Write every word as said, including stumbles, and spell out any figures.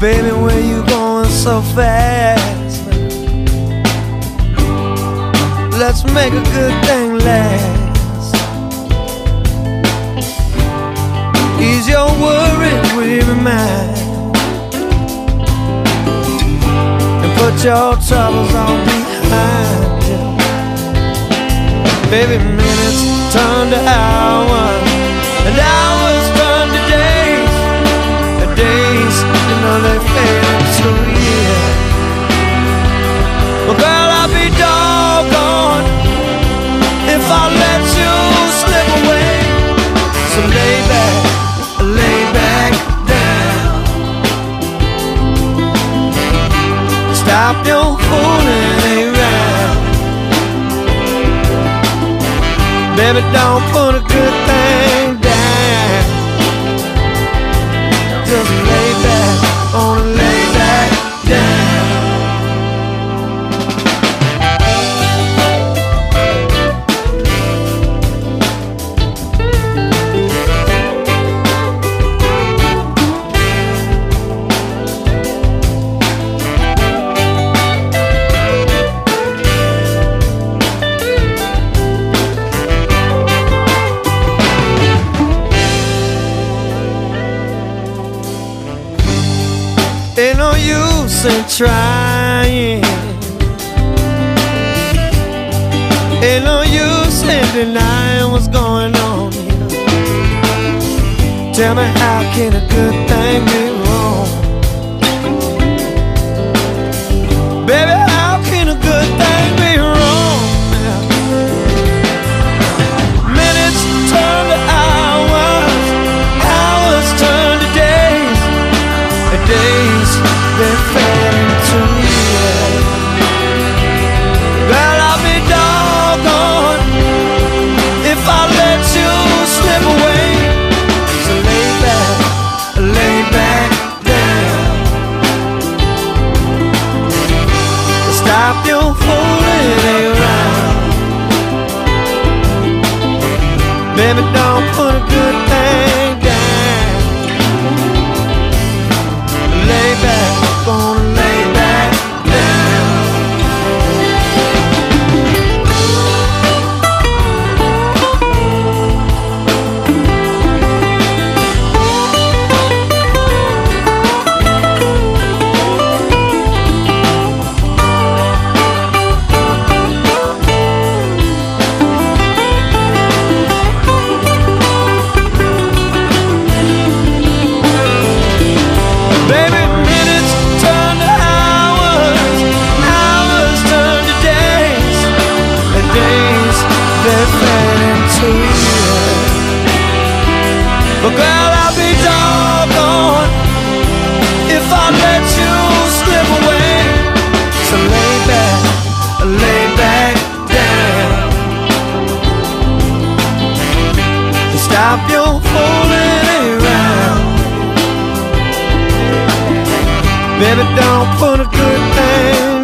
Baby, where you going so fast? Let's make a good thing last. Ease your worries with mine, and put your troubles on behind you. Baby, minutes turn to hours, and hours turn to days, and days, you know they fade into years. Well, girl, I'll be doggone if I let you slip away. So lay back, lay back down. Stop your fooling around. Baby, don't put a good thing down. Just lay back, only lay back down. Ain't no use in trying, ain't no use in denying what's going on here. Tell me, how can a good thing be wrong? Baby, how can a good thing be wrong now? Minutes turn to hours, hours turn to days, and days they fell into me. Well, I'll be doggone if I let you slip away. So lay back, lay back down. Stop your fooling around. Baby, don't put a good thing down. Lay back. Gonna lay back down. Baby, but girl, I'll be doggone if I let you slip away. So lay back, lay back down. Stop your fooling around. Baby, don't put a good thing.